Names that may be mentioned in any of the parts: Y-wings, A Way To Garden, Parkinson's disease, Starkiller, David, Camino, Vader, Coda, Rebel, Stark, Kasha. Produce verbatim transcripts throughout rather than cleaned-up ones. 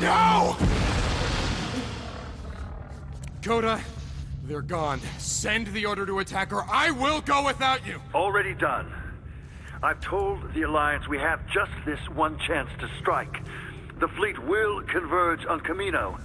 No! Coda, they're gone. Send the order to attack or I will go without you! Already done. I've told the Alliance we have just this one chance to strike. The fleet will converge on Camino.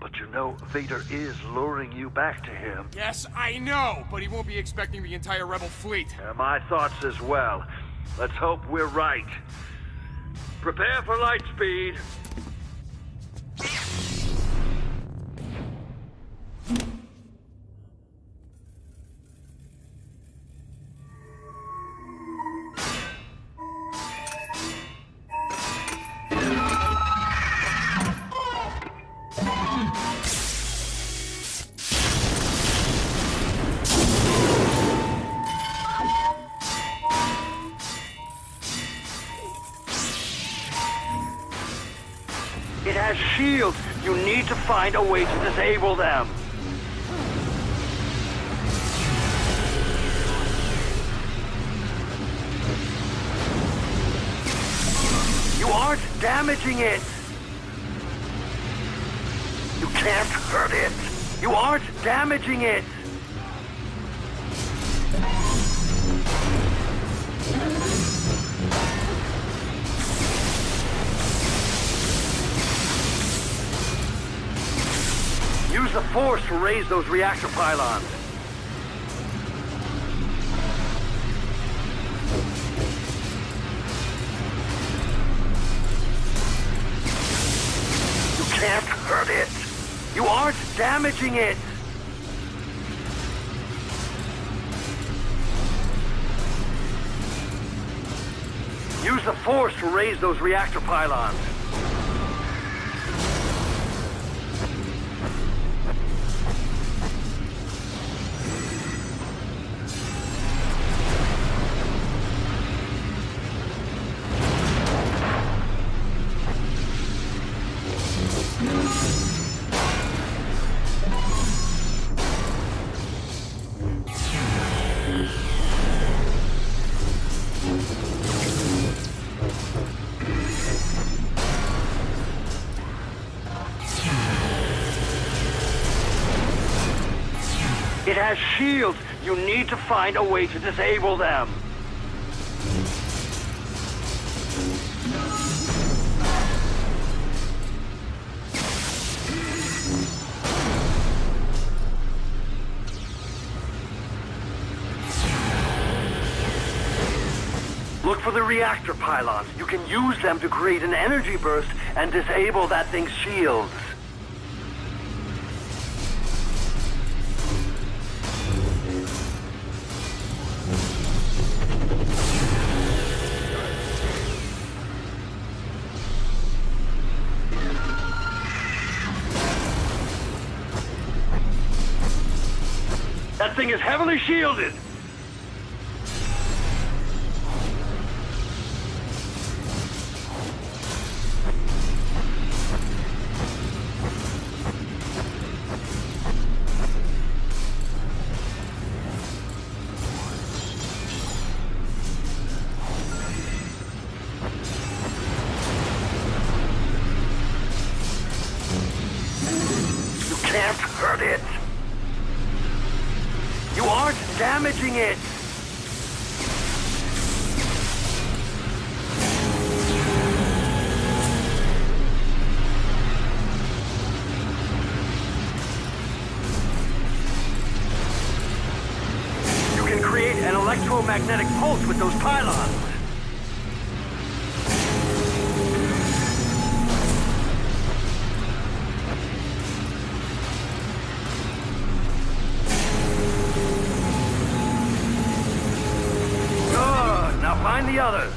But you know, Vader is luring you back to him. Yes, I know, but he won't be expecting the entire Rebel fleet. Yeah, my thoughts as well. Let's hope we're right. Prepare for light speed. Shields. You need to find a way to disable them. You aren't damaging it. You can't hurt it. You aren't damaging it. Use the force to raise those reactor pylons. You can't hurt it. You aren't damaging it. Use the force to raise those reactor pylons. It has shields. You need to find a way to disable them. Look for the reactor pylons. You can use them to create an energy burst and disable that thing's shields. That thing is heavily shielded. Damaging it! You can create an electromagnetic pulse with those pylons. The others.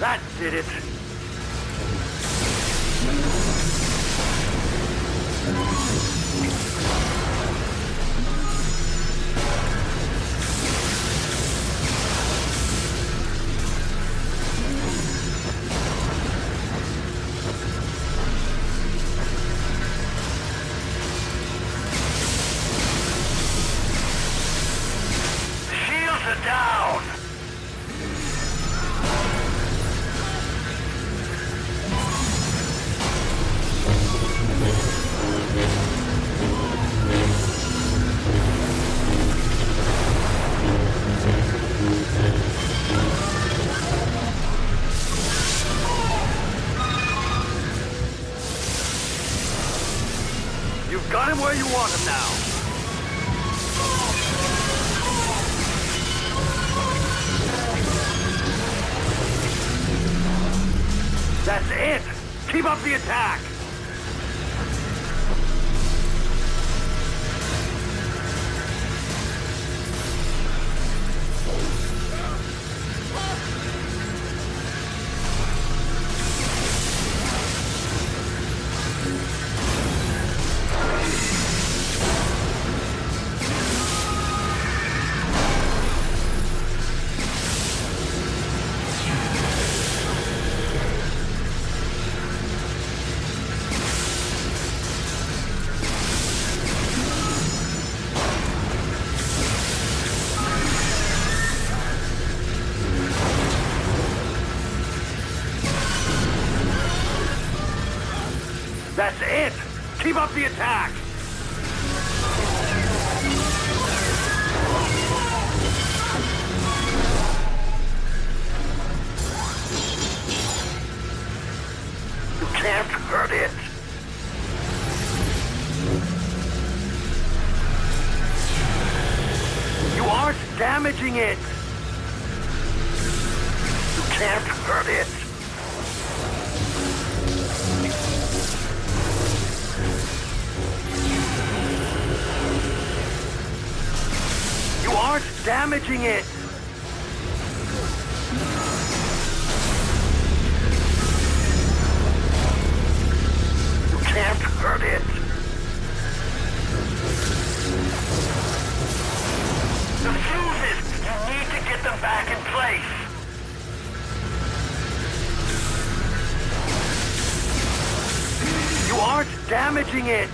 That did it. Shields are down. You've got him where you want him now. That's it! Keep up the attack! That's it! Keep up the attack! You can't hurt it! You aren't damaging it! You can't hurt it! Damaging it! can't hurt it. The fuses! You need to get them back in place! You aren't damaging it!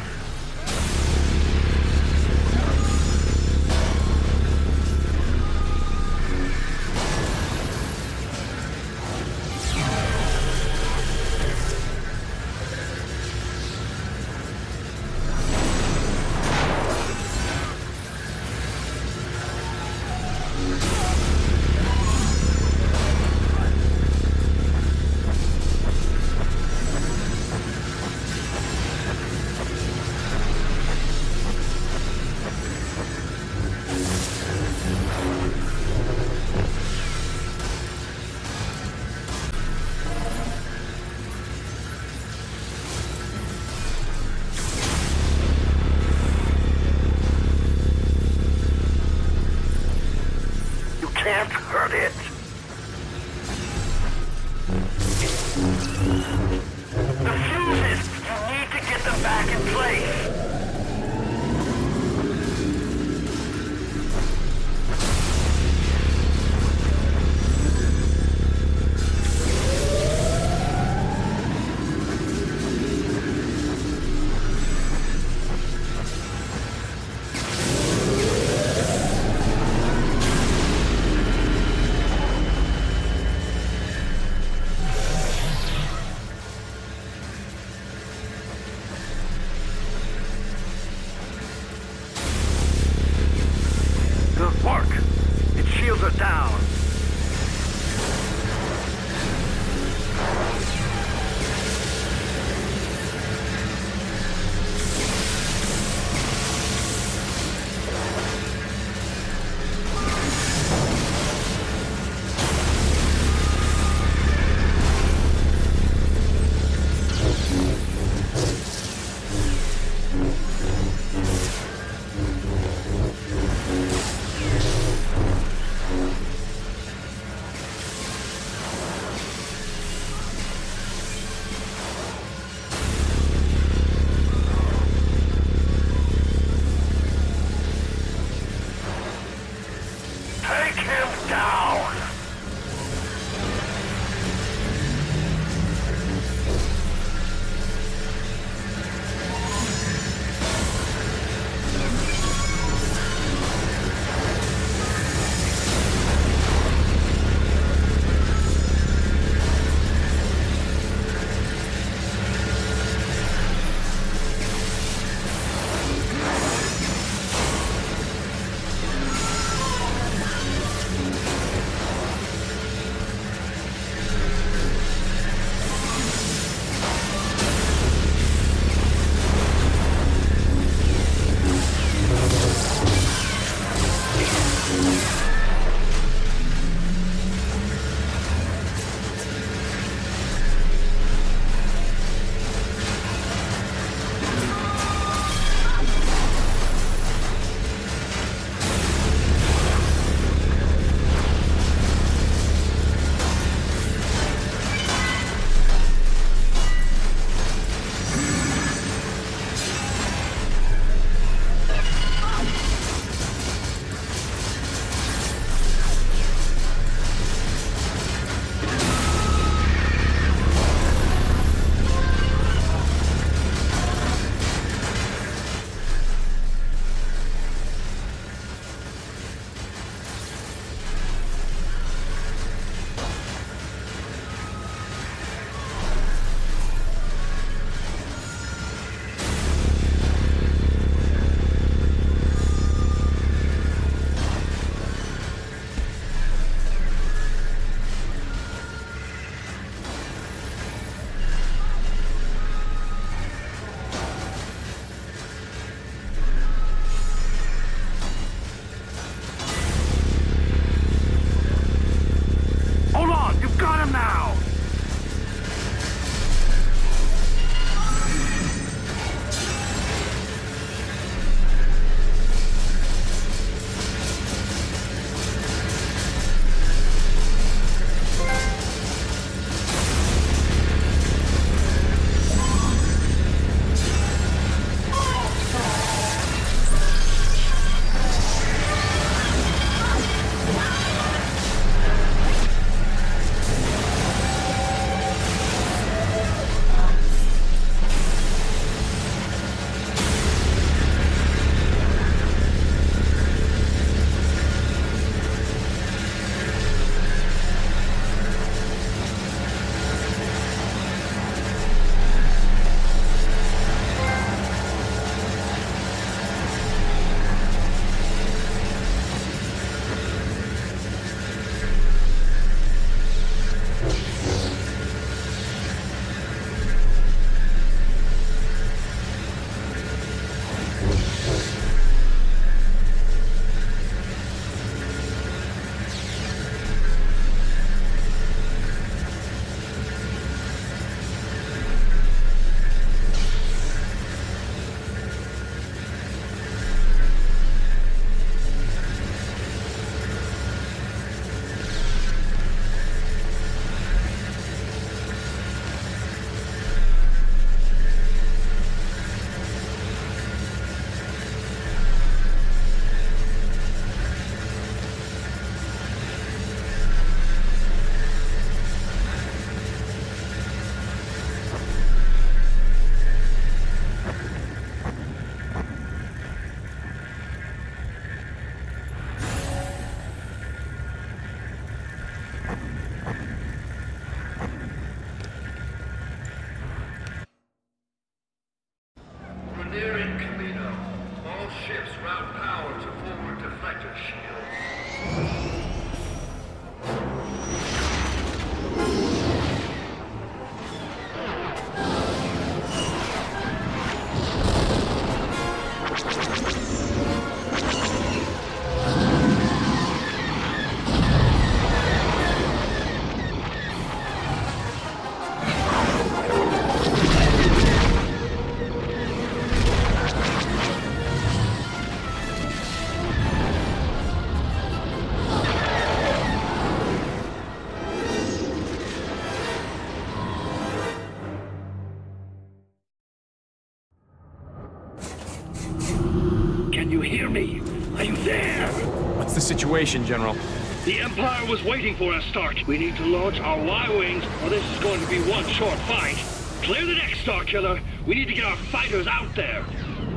situation, General. The Empire was waiting for us, Stark. We need to launch our Y wings, or this is going to be one short fight. Clear the deck, Starkiller. We need to get our fighters out there.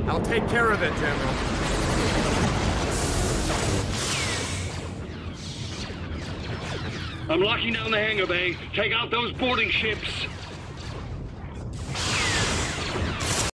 I'll take care of it, General. I'm locking down the hangar bay. Take out those boarding ships.